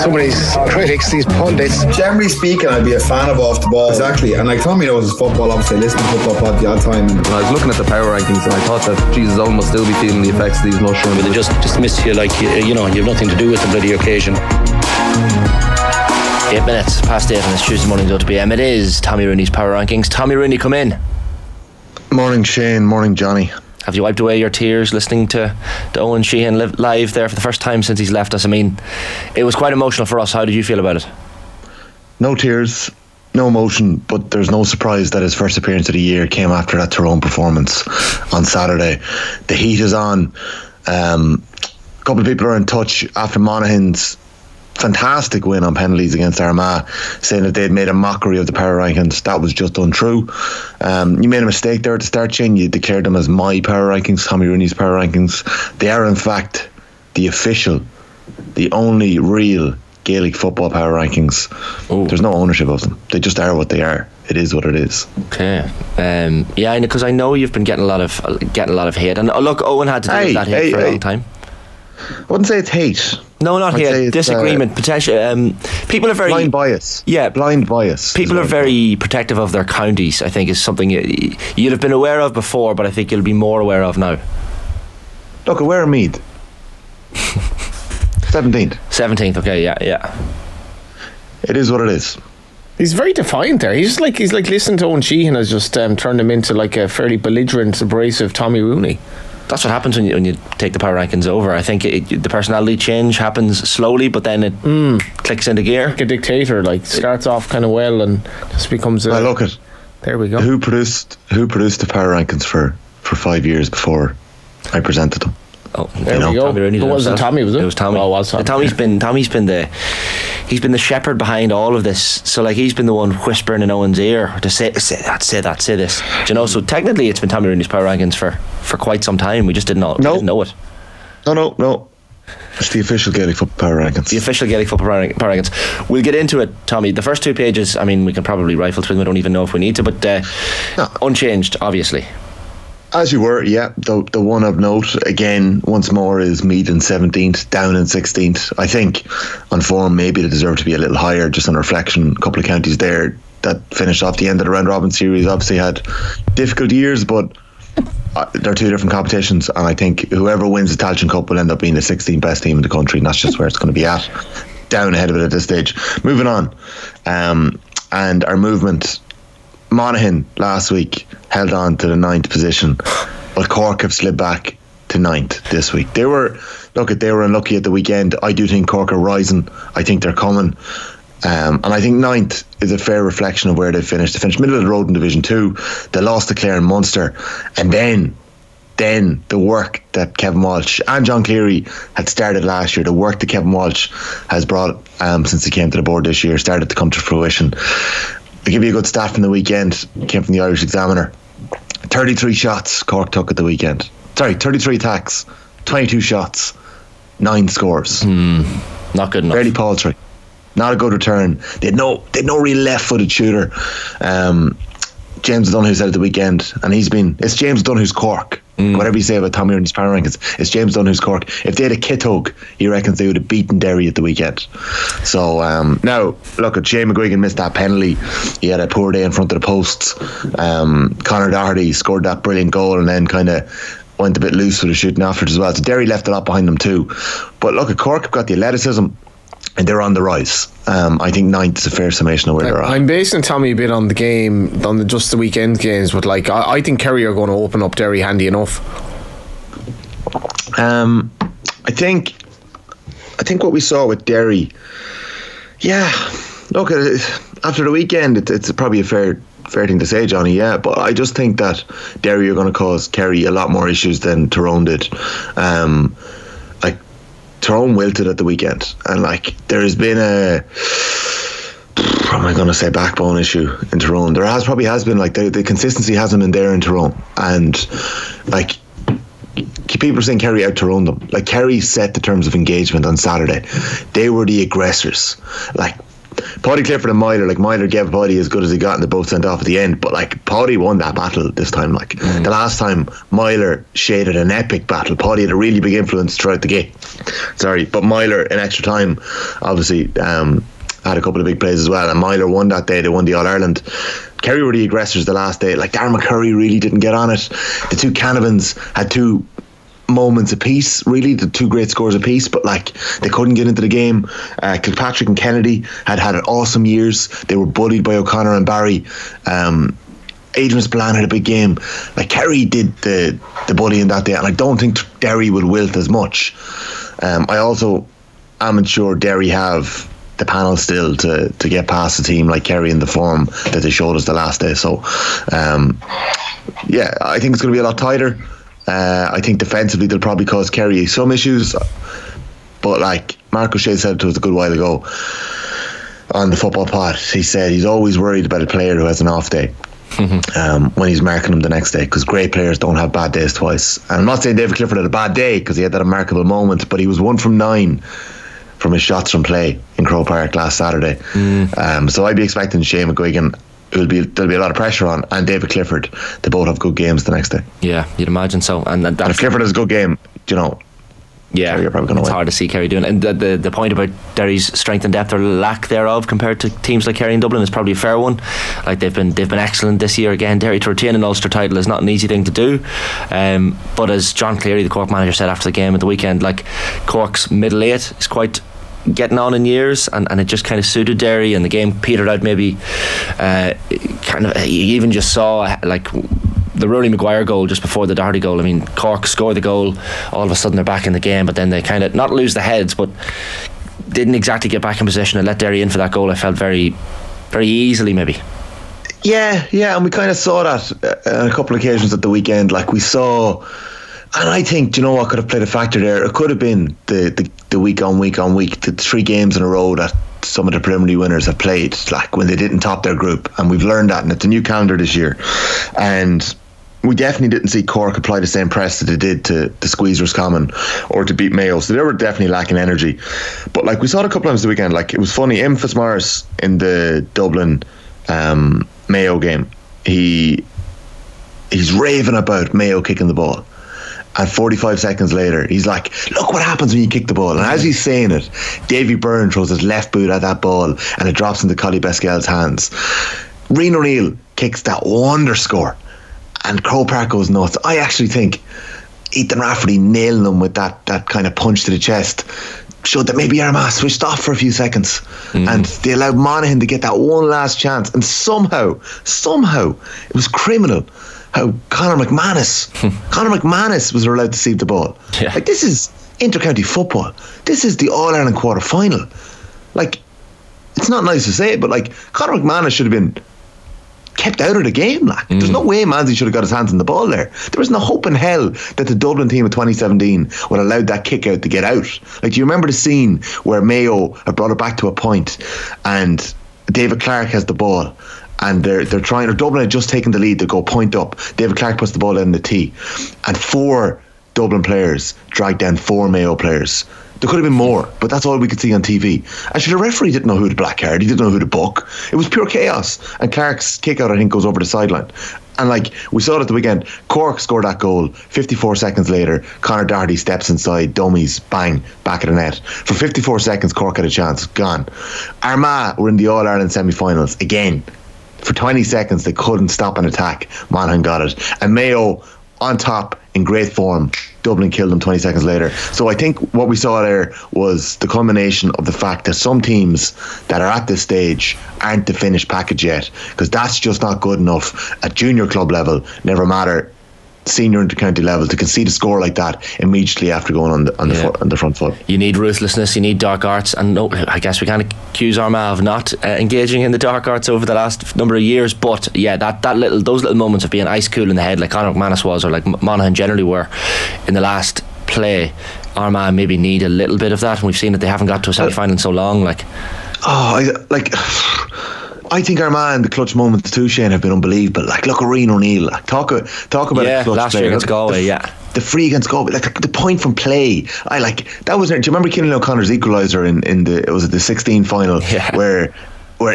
some of these critics, these pundits. Generally speaking, I'd be a fan of off the ball. Exactly. And like Tommy knows his football, obviously, I listen to football pod the odd time. And I was looking at the power rankings and I thought that Jesus Owen must still be feeling the effects of these mushrooms. But they just dismiss you like, you know, you have nothing to do with the bloody occasion. 8 minutes past 8 on this Tuesday morning, OTB AM. It is Tommy Rooney's power rankings. Tommy Rooney, come in. Morning, Shane. Morning, Johnny. Have you wiped away your tears listening to Owen Sheehan live there for the first time since he's left us? I mean, it was quite emotional for us. How did you feel about it? No tears, no emotion, but there's no surprise that his first appearance of the year came after that Tyrone performance on Saturday. The heat is on. A couple of people are in touch after Monaghan's fantastic win on penalties against Armagh, saying that they'd made a mockery of the power rankings. That was just untrue. You made a mistake there at the start, Shane. You declared them as my power rankings, Tommy Rooney's power rankings. They are in fact the official, the only real Gaelic football power rankings. Ooh. There's no ownership of them. They just are what they are. It is what it is. Okay. Yeah, because I know you've been getting a lot of hate, and look, Owen had to deal with that hate for a long time. I wouldn't say it's hate. No, not here. Disagreement, potential. People are very blind bias. Yeah, blind bias. People are very protective of their counties. I think is something you'd have been aware of before, but I think you'll be more aware of now. Look, aware of Meath. 17th. 17th. Okay, yeah. It is what it is. He's very defiant there. He's like listening to Owen Sheehan has just turned him into like a fairly belligerent, abrasive Tommy Rooney. That's what happens when you take the power rankings over. I think the personality change happens slowly, but then it clicks into gear. Like a dictator, like starts off kind of well and just becomes. I look at. There we go. Who produced the power rankings for 5 years before I presented them? Oh, there we go. Tommy Rooney did it wasn't himself. Tommy, was it? It was Tommy. Oh, it was Tommy. Tommy's been the shepherd behind all of this. So like he's been the one whispering in Owen's ear to say this. Do you know? So technically, it's been Tommy Rooney's power rankings for quite some time. We just didn't know it. No. It's the official Gaelic football power rankings. The official Gaelic football power rankings. We'll get into it, Tommy. The first two pages. I mean, we can probably rifle through them. I don't even know if we need to, but unchanged, obviously. As you were, yeah. The one of note, again, once more, is Meath in 17th, down in 16th. I think, on form, maybe they deserve to be a little higher, just on reflection. A couple of counties there that finished off the end of the round-robin series obviously had difficult years, but they're two different competitions, and I think whoever wins the Tailteann Cup will end up being the 16th best team in the country, and that's just where it's going to be at. Down ahead of it at this stage. Moving on, and our movement... Monaghan last week held on to the 9th position, but Cork have slid back to 9th this week. They were unlucky at the weekend. I do think Cork are rising. I think they're coming, and I think 9th is a fair reflection of where they finished. They finished middle of the road in Division 2. They lost to Clare and Munster, and then the work that Kevin Walsh and John Cleary had started last year, the work that Kevin Walsh has brought since he came to the board this year, started to come to fruition. I'll give you a good stat from the weekend. It came from the Irish Examiner. 33 shots Cork took at the weekend. Sorry, 33 attacks, 22 shots, 9 scores. Not good enough. Fairly paltry. Not a good return. They had no real left-footed shooter. James Dunhu said at the weekend, and it's James Dunhu's Cork. Whatever you say about Tommy Rooney's power rankings, it's James Dunhu's Cork. If they had a Kithog, he reckons they would have beaten Derry at the weekend. So now, look at Shane McGuigan missed that penalty. He had a poor day in front of the posts. Conor Doherty scored that brilliant goal and then kind of went a bit loose with the shooting afterwards as well. So Derry left a lot behind them too. But look at Cork, have got the athleticism. And they're on the rise. I think 9th is a fair summation of where they're at. I'm basing Tommy a bit on the game, on just the weekend games, but like I think Kerry are going to open up Derry handy enough. I think what we saw with Derry, yeah. Look, after the weekend, it's probably a fair thing to say, Johnny, yeah, but I just think that Derry are going to cause Kerry a lot more issues than Tyrone did. Tyrone wilted at the weekend, and like there has been a backbone issue in Tyrone. There has been like the consistency hasn't been there in Tyrone, and like people are saying Kerry out Tyrone them. Like Kerry set the terms of engagement on Saturday. They were the aggressors. Like Paddy Clifford and Myler, like Myler gave Paddy as good as he got and they both sent off at the end, but like Paddy won that battle this time. Like the last time Myler shaded an epic battle. Paddy had a really big influence throughout the game. But Myler in extra time obviously had a couple of big plays as well, and Myler won that day. They won the All-Ireland. Kerry were the aggressors the last day. Like Darren McCurry really didn't get on it. The two Canavans had two moments apiece, really, the two great scores apiece, but like they couldn't get into the game. Kilpatrick and Kennedy had an awesome years. They were bullied by O'Connor and Barry. Adrian Spillane had a big game. Like Kerry did the bullying that day, and I don't think Derry will wilt as much. I also am sure Derry have the panel still to get past a team like Kerry in the form that they showed us the last day. So yeah, I think it's going to be a lot tighter. I think defensively they'll probably cause Kerry some issues, but like Mark O'Shea said to us a good while ago on the football pod, he said he's always worried about a player who has an off day when he's marking him the next day, because great players don't have bad days twice. And I'm not saying David Clifford had a bad day because he had that remarkable moment, but he was 1 from 9 from his shots from play in Croke Park last Saturday. So I'd be expecting Shane McGuigan. There'll be a lot of pressure on, and David Clifford. They both have good games the next day. Yeah, you'd imagine so. And if Clifford has a good game, do you know? Yeah, Kerry are probably gonna win. Hard to see Kerry doing it. And the point about Derry's strength and depth or lack thereof compared to teams like Kerry and Dublin is probably a fair one. Like they've been excellent this year again. Derry to retain an Ulster title is not an easy thing to do. But as John Cleary, the Cork manager, said after the game at the weekend, like Cork's middle eight is quite getting on in years, and it just kind of suited Derry, and the game petered out. Maybe kind of, you even just saw like the Rory Maguire goal just before the Doherty goal. I mean, Cork scored the goal, all of a sudden they're back in the game, but then they kind of not lose the heads, but didn't exactly get back in possession and let Derry in for that goal. I felt very, very easily, maybe. Yeah, and we kind of saw that on a couple of occasions at the weekend. Like we saw. And I think, do you know what could have played a factor there? It could have been the week on week, the 3 games in a row that some of the preliminary winners have played, like when they didn't top their group. And we've learned that, and it's a new calendar this year. And we definitely didn't see Cork apply the same press that they did to squeeze Roscommon or to beat Mayo. So they were definitely lacking energy. But like we saw it a couple of times the weekend. Like it was funny, Im Fitzmaurice in the Dublin Mayo game, he's raving about Mayo kicking the ball. And 45 seconds later, he's like, look what happens when you kick the ball. And as he's saying it, Davy Byrne throws his left boot at that ball and it drops into Collie Beskel's hands. Rian O'Neill kicks that wonder score and Croke Park goes nuts. I actually think Ethan Rafferty nailing him with that kind of punch to the chest showed that maybe Armagh switched off for a few seconds and they allowed Monaghan to get that one last chance. And somehow, it was criminal how Conor McManus was allowed to see the ball. Yeah. Like, this is inter-county football. This is the All-Ireland quarter-final. Like, it's not nice to say it, but like, Conor McManus should have been kept out of the game. Like, there's no way Manzi should have got his hands on the ball there. There was no hope in hell that the Dublin team of 2017 would have allowed that kick out to get out. Like, do you remember the scene where Mayo had brought it back to a point and David Clark has the ball? And they're trying, or Dublin had just taken the lead, they go point up. David Clark puts the ball in the tee. And 4 Dublin players dragged down 4 Mayo players. There could have been more, but that's all we could see on TV. Actually, the referee didn't know who to black card, he didn't know who to book. It was pure chaos. And Clark's kick out, I think, goes over the sideline. And like we saw it at the weekend, Cork scored that goal. 54 seconds later, Conor Doherty steps inside, dummies, bang, back of the net. For 54 seconds, Cork had a chance, gone. Armagh were in the All-Ireland semi-finals again. For 20 seconds, they couldn't stop an attack. Monaghan got it. And Mayo, on top, in great form. Dublin killed them 20 seconds later. So I think what we saw there was the culmination of the fact that some teams that are at this stage aren't the finished package yet, because that's just not good enough at junior club level, never matter senior inter-county level, to concede a score like that immediately after going on the front foot. You need ruthlessness, you need dark arts, and no, I guess we can't accuse Armagh of not engaging in the dark arts over the last number of years, but yeah, those little moments of being ice cool in the head like Conor McManus was, or like Monaghan generally were in the last play. Armagh maybe need a little bit of that, and we've seen that they haven't got to a semi-final in so long. Like, I think Armagh in the clutch moments too, Shane, have been unbelievable. Like, look at Rian O'Neill. Like, talk about a clutch player. Yeah, last year against Galway, yeah. The free against Galway, like the point from play. I like that was. Do you remember Kieran O'Connor's equaliser in the 16 final, yeah, where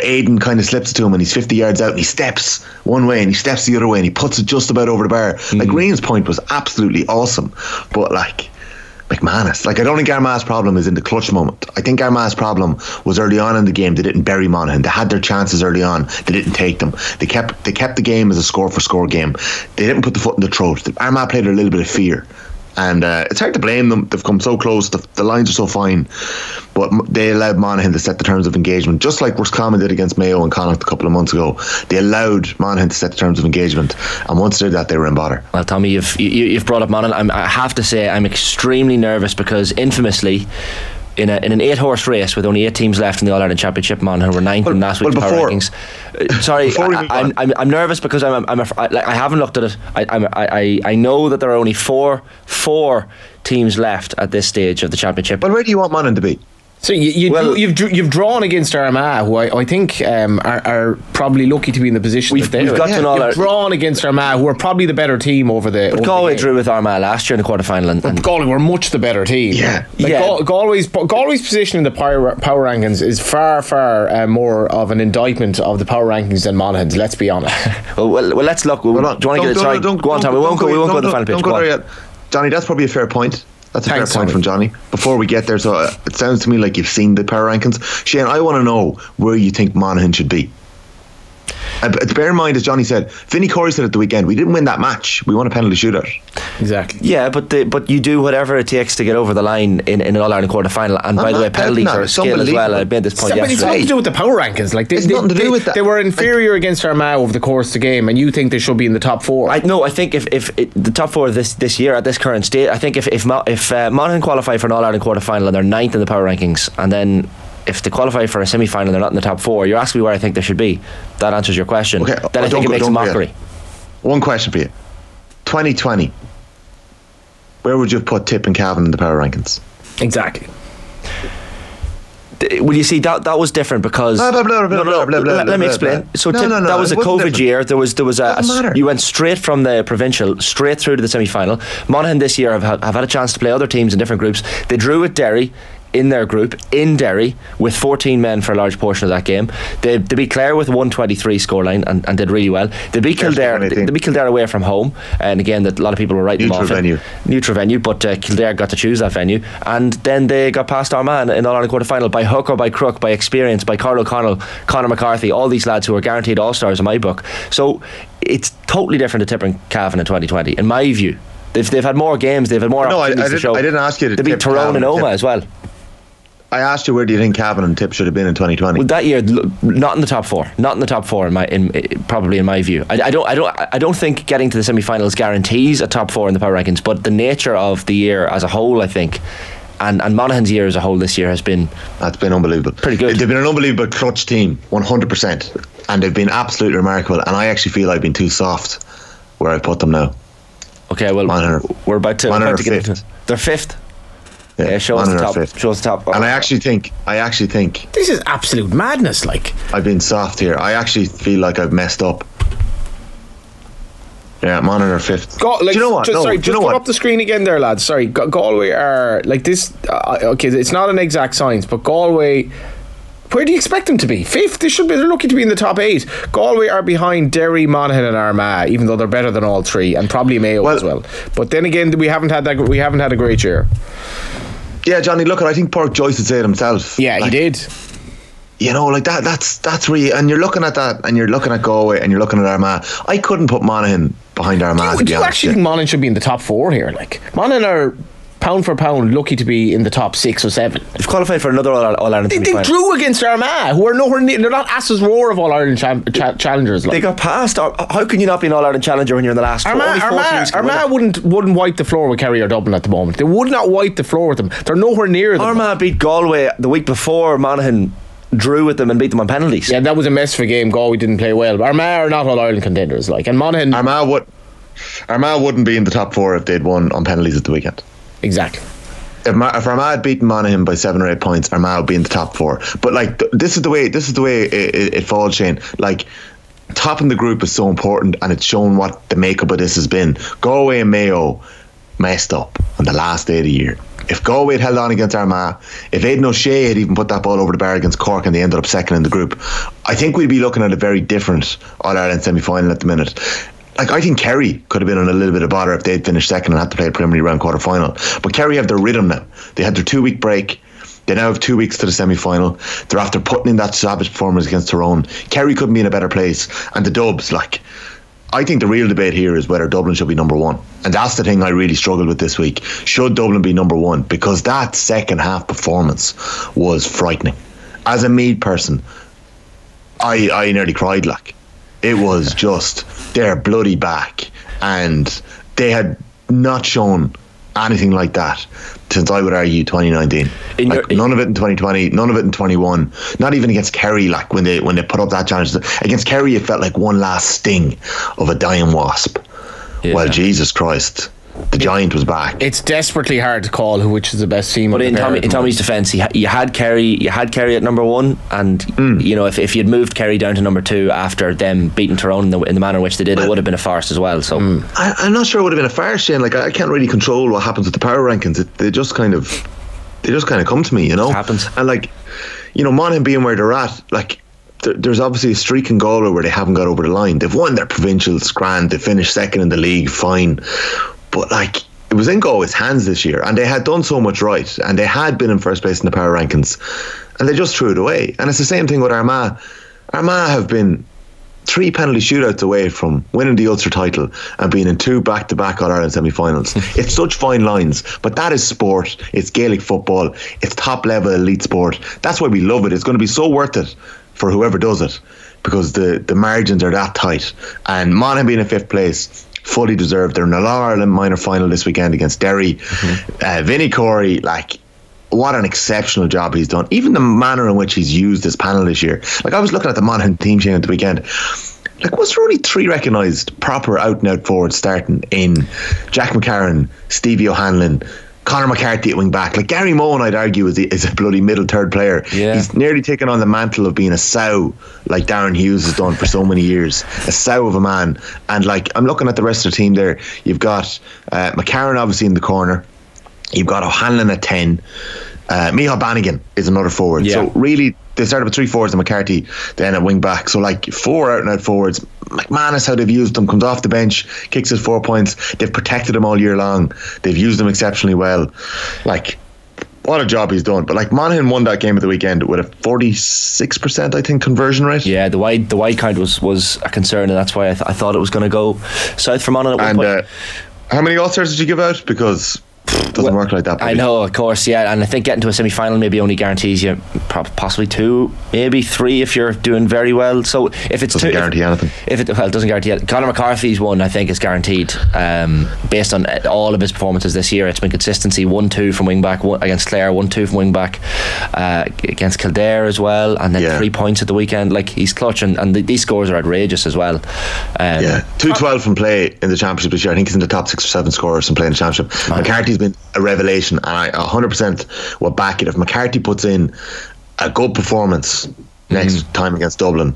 Aidan kind of slips to him and he's 50 yards out and he steps one way and he steps the other way and he puts it just about over the bar. Mm. Like, Rian's point was absolutely awesome, but like, McManus, like, I don't think Armagh's problem is in the clutch moment. I think Armagh's problem was early on in the game. They didn't bury Monaghan. They had their chances early on. They didn't take them. They kept the game as a score-for-score game. They didn't put the foot in the throat. Armagh played a little bit of fear. And it's hard to blame them. They've come so close. The lines are so fine. But they allowed Monaghan to set the terms of engagement, just like Roscommon did against Mayo and Connacht a couple of months ago. They allowed Monaghan to set the terms of engagement. And once they did that, they were in bother. Well, Tommy, you've brought up Monaghan. I have to say I'm extremely nervous because, infamously, in an 8-horse race with only 8 teams left in the All-Ireland Championship, Monaghan were 9th in last week's power rankings. Sorry, I'm nervous because I haven't looked at it. I know that there are only four teams left at this stage of the championship. But where do you want Monaghan to be? So you've drawn against Armagh, who I think are probably lucky to be in the position that they've got. You've drawn against Armagh, who are probably the better team over the. But Galway drew with Armagh last year in the quarterfinal, and Galway were much the better team. Yeah, like, yeah. Galway's position in the power rankings is far more of an indictment of the power rankings than Monaghan's. Let's be honest. well, let's look. Do you want to get it? Sorry, go on, Tom. We won't go to the final pitch. Don't go there yet, Johnny. That's probably a fair point. That's a fair point from Johnny. Before we get there, so it sounds to me like you've seen the power rankings. Shane, I want to know where you think Monaghan should be. Bear in mind, as Johnny said, Vinny Corey said at the weekend, we didn't win that match, we won a penalty shootout. Exactly. Yeah, but you do whatever it takes to get over the line in an All-Ireland quarter-final. And by the way, penalties are a skill as well. I made this point yesterday. It's nothing to do with the power rankings. Like, it's nothing to do with that. They were inferior against Armagh over the course of the game, and you think they should be in the top four. I think if the top four this year at this current state, I think if Monaghan qualify for an All-Ireland quarter-final and they're 9th in the power rankings, and then if they qualify for a semi-final, they're not in the top four. You're asking me where I think they should be. That answers your question. Okay. Then I think it makes a mockery. One question for you: 2020. Where would you have put Tip and Cavan in the power rankings? Exactly. Well, you see, that was different because let me explain. So that was a COVID year. There was you went straight from the provincial straight through to the semi-final. Monaghan this year have had a chance to play other teams in different groups. They drew with Derry in their group in Derry with 14 men for a large portion of that game. They beat Clare with 123 scoreline and did really well. They beat Kildare. They beat Kildare away from home, and again that a lot of people were writing them off. Neutral venue, but Kildare got to choose that venue, and then they got past Armagh in All-Ireland quarter-final by hook or by crook, by experience, by Carl O'Connell, Conor McCarthy, all these lads who are guaranteed all-stars in my book. So it's totally different to Tipper and Cavan in 2020 in my view. They've had more games, they've had more opportunities to show. I didn't ask you to. They beat Tyrone and Omagh as well. I asked you where do you think Cavan and Tip should have been in 2020? Well, that year, not in the top four. Not in the top four, probably in my view. I don't think getting to the semi-finals guarantees a top four in the power rankings. But the nature of the year as a whole, I think, and Monaghan's year as a whole this year has been unbelievable. Pretty good. They've been an unbelievable clutch team, 100%, and they've been absolutely remarkable. And I actually feel I've been too soft where I put them now. Okay, well, we're about to get into. They're fifth. Yeah, show us the top. And I actually think this is absolute madness. Like, I've been soft here. I actually feel like I've messed up. Yeah, Monaghan are fifth. Do you know what? Just put up the screen again, there, lads. Sorry, Galway are like this. Okay, it's not an exact science, but Galway. Where do you expect them to be? Fifth. They're lucky to be in the top 8. Galway are behind Derry, Monaghan and Armagh, even though they're better than all three, and probably Mayo as well. But then again, we haven't had a great year. Yeah, Johnny, look, I think Park Joyce had said himself. Yeah, like, he did. You know, like that's where you, and you're looking at that, and you're looking at Galway, and you're looking at Armagh. I couldn't put Monaghan behind Armagh. Do you actually think Monaghan should be in the top 4 here? Like, Monaghan are pound for pound lucky to be in the top 6 or 7. They've qualified for another All-Ireland. They drew against Armagh, who are nowhere near. They're not asses roar of All-Ireland challengers. Like. They got past. How can you not be an All-Ireland challenger when you're in the last Armagh wouldn't wipe the floor with Kerry or Dublin at the moment. They would not wipe the floor with them. They're nowhere near them. Armagh beat Galway the week before. Monaghan drew with them and beat them on penalties. Yeah, that was a mess for a game. Galway didn't play well. But Armagh are not All-Ireland contenders. Like, and Monaghan. Armagh wouldn't be in the top 4 if they'd won on penalties at the weekend. Exactly. if Armagh had beaten Monaghan by 7 or 8 points, Armagh would be in the top four. But like this is the way it falls, Shane. Like, topping the group is so important, and it's shown what the makeup of this has been. Galway and Mayo messed up on the last day of the year. If Galway had held on against Armagh, if Aidan O'Shea had even put that ball over the bar against Cork and they ended up second in the group, I think we'd be looking at a very different All-Ireland semi-final at the minute. Like, I think Kerry could have been on a little bit of bother if they'd finished second and had to play a preliminary round quarter-final. But Kerry have their rhythm now. They had their 2-week break. They now have 2 weeks to the semi-final. They're after putting in that savage performance against Tyrone. Kerry couldn't be in a better place. And the Dubs, like, I think the real debate here is whether Dublin should be number one. And that's the thing I really struggled with this week. Should Dublin be number one? Because that second half performance was frightening. As a Meath person, I nearly cried, like. It was just, they're bloody back. And they had not shown anything like that since, I would argue, 2019. None of it in 2020, none of it in 21, not even against Kerry. Like, when they put up that challenge against Kerry, it felt like one last sting of a dying wasp. Yeah. Well, Jesus Christ, the giant was back. It's desperately hard to call which is the best team. But in Tommy's defence, you had Kerry at number one, and you know, if you'd moved Kerry down to number two after them beating Tyrone in the manner in which they did, it would have been a farce as well. So I'm not sure it would have been a farce, Shane. Like, I can't really control what happens with the power rankings. They just kind of come to me, you know. It happens. And like, you know, Monaghan being where they're at, like, there's obviously a streak in Galway where they haven't got over the line. They've won their provincials, grand. They finished second in the league, fine. But like, it was in Galway's hands this year, and they had done so much right, and they had been in first place in the power rankings, and they just threw it away. And it's the same thing with Armagh. Armagh have been 3 penalty shootouts away from winning the Ulster title and being in 2 back-to-back All-Ireland semi-finals. It's such fine lines, but that is sport. It's Gaelic football. It's top-level elite sport. That's why we love it. It's going to be so worth it for whoever does it, because the margins are that tight. And Monaghan being in 5th place, fully deserved. They're in an All-Ireland minor final this weekend against Derry. Vinny Corey, like, what an exceptional job he's done. Even the manner in which he's used his panel this year. Like, I was looking at the Monaghan team sheet at the weekend. Like, was there only 3 recognised proper out-and-out forwards starting in Jack McCarron, Stevie O'Hanlon, Conor McCarthy at wing back? Like, Gary Mohan, I'd argue, is a bloody middle third player. Yeah. He's nearly taken on the mantle of being a sow, like Darren Hughes has done for so many years. A sow of a man. And like, I'm looking at the rest of the team there. You've got McCarron obviously in the corner. You've got O'Hanlon at 10. Micheál Bannigan is another forward. Yeah. So really, they started with 3 forwards and McCarthy then at wing back. So like, 4 out and out forwards. McManus, how they've used them, comes off the bench, kicks his 4 points. They've protected him all year long. They've used him exceptionally well. Like, what a job he's done. But like, Monaghan won that game at the weekend with a 46%, I think, conversion rate. Yeah, the wide count was a concern, and that's why I thought it was going to go south for Monaghan at one point. How many All-Stars did you give out? Because it doesn't work like that. Buddy. I know, of course, yeah. And I think getting to a semi-final maybe only guarantees you possibly 2, maybe 3 if you're doing very well. So if it's doesn't 2, guarantee anything. It doesn't guarantee anything. Conor McCarthy's one, I think, is guaranteed based on all of his performances this year. It's been consistency: 1-2 from wing back against Clare, 1-2 from wing back against Kildare as well, and then 3 points at the weekend. Like, he's clutching, and these scores are outrageous as well. 2-12 from play in the championship this year. I think he's in the top 6 or 7 scorers from playing the championship. McCarthy's been a revelation, and I 100% will back it. If McCarthy puts in a good performance next time against Dublin,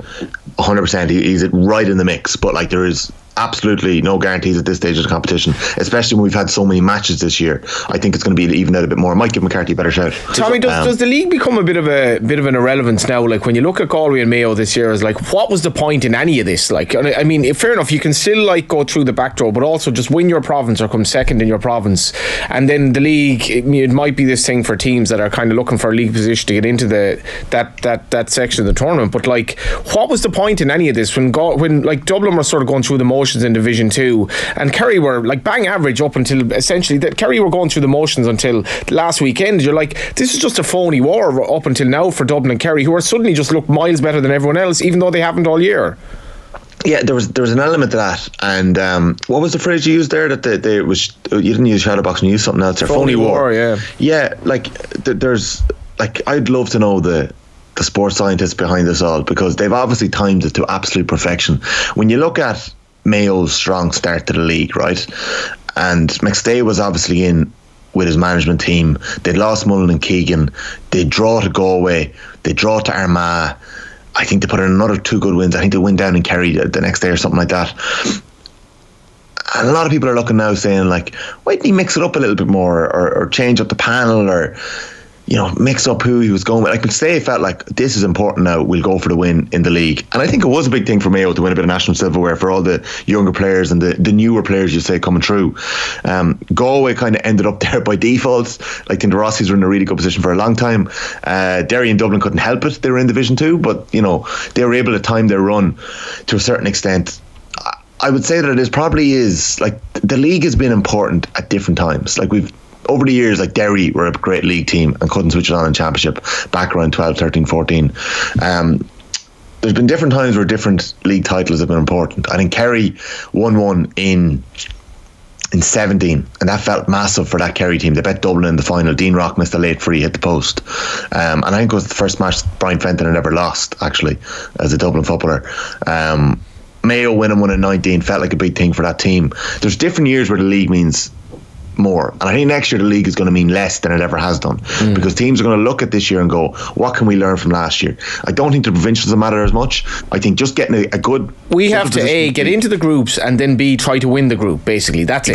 100% he's right in the mix. But like, there is absolutely no guarantees at this stage of the competition, especially when we've had so many matches this year. I think it's going to be evened out a bit more. I might give McCarthy a better shout. Tommy, does the league become a bit of an irrelevance now? Like, when you look at Galway and Mayo this year, is like, what was the point in any of this? Like, I mean, fair enough, you can still like go through the back door, but also just win your province or come second in your province, and then the league. It might be this thing for teams that are kind of looking for a league position to get into the that section of the tournament. But like, what was the point in any of this when like Dublin were sort of going through the motions in Division 2, and Kerry were like bang average up until essentially that Kerry were going through the motions until last weekend? You're like, this is just a phony war up until now for Dublin and Kerry, who are suddenly just look miles better than everyone else, even though they haven't all year. Yeah, there was an element to that, and what was the phrase you used there? That they was, you didn't use shadowboxing, you used something else. There, phony war. Yeah. Like, there's like, I'd love to know the sports scientists behind this all, because they've obviously timed it to absolute perfection. When you look at Mayo's strong start to the league, right? And McStay was obviously in with his management team. They'd lost Mullen and Keegan. They draw to Galway. They draw to Armagh. I think they put in another two good wins. I think they win down in Kerry the next day or something like that. And a lot of people are looking now saying, like, why didn't he mix it up a little bit more, or change up the panel, or, you know, mix up who he was going with? I could say it felt like, this is important now, we'll go for the win in the league. And I think it was a big thing for Mayo to win a bit of national silverware for all the younger players and the newer players, you say, coming through. Galway kind of ended up there by default. Like, the Rossies were in a really good position for a long time. Derry and Dublin couldn't help it. They were in Division 2, but, you know, they were able to time their run to a certain extent. I would say that it is probably is, like, the league has been important at different times. Like, we've, over the years, like, Derry were a great league team and couldn't switch it on in Championship back around 12, 13, 14. There's been different times where different league titles have been important. I think Kerry won one in 17, and that felt massive for that Kerry team. They bet Dublin in the final. Dean Rock missed a late free, hit the post. And I think it was the first match Brian Fenton had ever lost, actually, as a Dublin footballer. Mayo winning one in 19 felt like a big thing for that team. There's different years where the league means more, and I think next year the league is going to mean less than it ever has done, because teams are going to look at this year and go, what can we learn from last year? I don't think the provincials matter as much. I think just getting a good, we have to A, get into the groups, and then B, try to win the group, basically. That's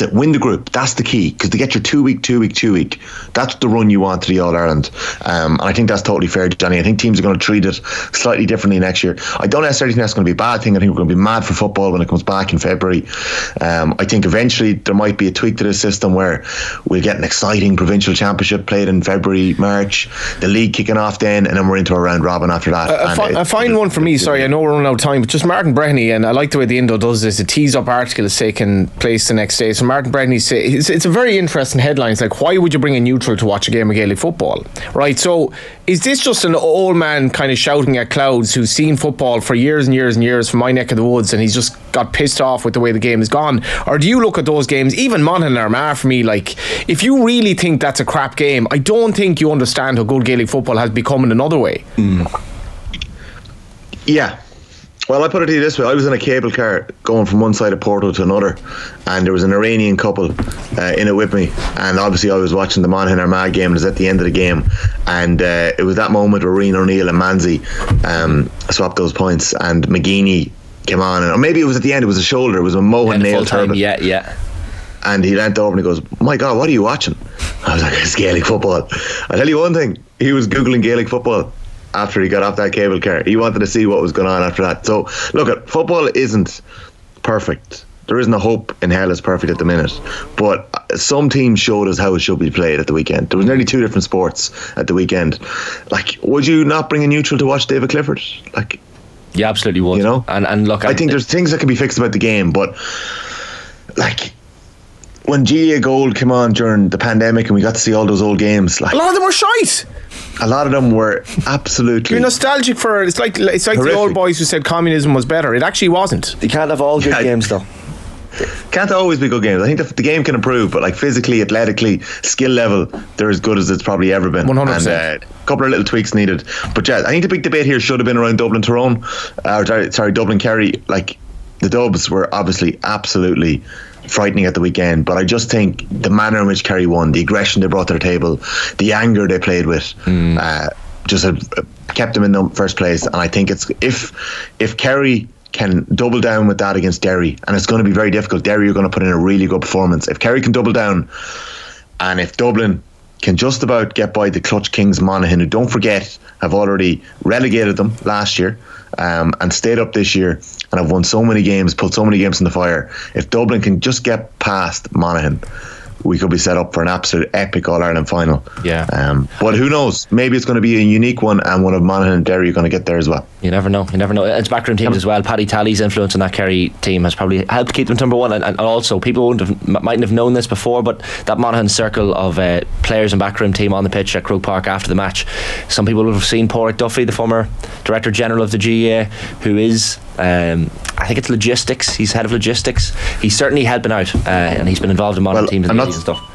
it, win the group. That's the key, because they get your two-week, that's the run you want to the All-Ireland. And I think that's totally fair, Johnny. I think teams are going to treat it slightly differently next year. I don't necessarily think that's going to be a bad thing. I think we're going to be mad for football when it comes back in February. I think eventually there might be a tweak to the system where we'll get an exciting provincial championship played in February, March, the league kicking off then, and then we're into a round robin after that. A fine one for me, sorry, I know we're running out of time, but just Martin Breheny, and I like the way the Indo does this, the tease-up article is taking place the next day. So Martin Breheny says, it's a very interesting headline. It's like, why would you bring a neutral to watch a game of Gaelic football? Right, so is this just an old man kind of shouting at clouds who's seen football for years and years and years from my neck of the woods, and he's just got pissed off with the way the game has gone? Or do you look at those games, even Monaghan and Armagh for me, like, if you really think that's a crap game, I don't think you understand how good Gaelic football has become in another way. Yeah. Well, I put it to you this way. I was in a cable car going from one side of Porto to another, and there was an Iranian couple in it with me, and obviously I was watching the Monaghan Armagh game, and it was at the end of the game, and it was that moment where Rian O'Neill and Manzi swapped those points, and McGeaney came on, and, or maybe it was at the end, it was a shoulder, it was a Mohan nailed turbot. Yeah. And he leant over and he goes, my God, what are you watching? I was like, it's Gaelic football. I'll tell you one thing, he was Googling Gaelic football after he got off that cable car. He wanted to see what was going on after that. So, look, football isn't perfect. There isn't a hope in hell is perfect at the minute. But some teams showed us how it should be played at the weekend. There was nearly two different sports at the weekend. Like, would you not bring a neutral to watch David Clifford? Like, you absolutely would. You know? And look, I think there's things that can be fixed about the game, but, like, when GAA Gold came on during the pandemic and we got to see all those old games, like, a lot of them were shite. A lot of them were absolutely. You're nostalgic for it. It's like horrific. The old boys who said communism was better. It actually wasn't. You can't have all good games though. Can't always be good games. I think the game can improve, but like physically, athletically, skill level, they're as good as it's probably ever been. 100%. And a couple of little tweaks needed. But yeah, I think the big debate here should have been around Dublin-Tyrone. Sorry, Dublin-Kerry. Like, the Dubs were obviously absolutely frightening at the weekend, but I just think the manner in which Kerry won, the aggression they brought to their table, the anger they played with, just kept them in the first place. And I think it's if Kerry can double down with that against Derry, and it's going to be very difficult. Derry are going to put in a really good performance. If Kerry can double down, and if Dublin can just about get by the clutch Kings Monaghan, who, don't forget, have already relegated them last year, and stayed up this year and have won so many games, put so many games in the fire. If Dublin can just get past Monaghan, we could be set up for an absolute epic All-Ireland final. Yeah. But who knows? Maybe it's going to be a unique one, and one of Monaghan and Derry are going to get there as well. You never know. It's backroom teams as well. Paddy Tally's influence on that Kerry team has probably helped keep them number one. And also, people mightn't have known this before, but that Monaghan circle of players and backroom team on the pitch at Croke Park after the match, some people would have seen Porrick Duffy, the former Director General of the GAA, who is, I think it's logistics. He's head of logistics. He's certainly helping out, and he's been involved in Monaghan teams and stuff.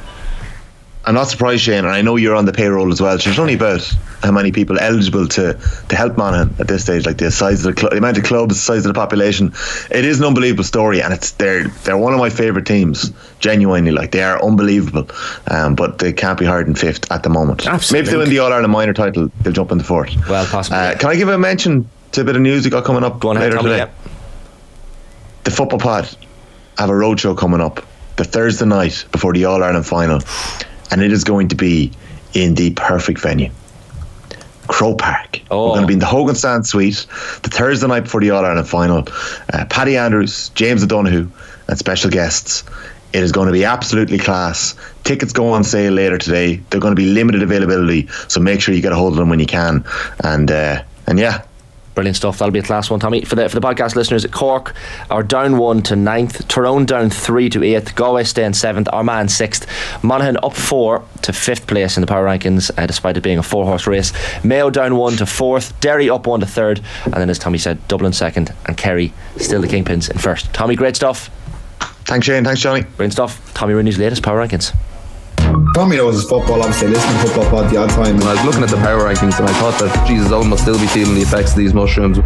I'm not surprised, Shane, and I know you're on the payroll as well. There's only about how many people eligible to help Monaghan at this stage, like the size of the amount of clubs, the size of the population. It is an unbelievable story, and it's they're one of my favourite teams, genuinely. Like, they are unbelievable, but they can't be higher than fifth at the moment. Absolutely. Maybe if they win the All-Ireland minor title, they'll jump in the fourth. Well, possibly. Can I give a mention to a bit of news that got coming up later today? Yep. The football pod have a roadshow coming up the Thursday night before the All-Ireland final. And it is going to be in the perfect venue, Croke Park. Oh. We're going to be in the Hogan Stand Suite the Thursday night before the All-Ireland final. Paddy Andrews, James Dunhu, and special guests. It is going to be absolutely class. Tickets go on sale later today. They're going to be limited availability, so make sure you get a hold of them when you can. And yeah. Brilliant stuff. That'll be a class one, Tommy. For the podcast listeners, Cork are down 1 to 9th, Tyrone down 3 to 8th, Galway staying 7th, Armagh 6th, Monaghan up 4 to 5th place in the power rankings, despite it being a 4-horse race, Mayo down 1 to 4th, Derry up 1 to 3rd, and then as Tommy said, Dublin 2nd, and Kerry still the kingpins in 1st. Tommy, great stuff. Thanks, Shane. Thanks, Johnny. Brilliant stuff. Tommy Rooney's latest power rankings. Tommy knows his football, obviously, listening to football pod the odd time. And I was looking at the power rankings and I thought that Jesus, Owen must still be feeling the effects of these mushrooms.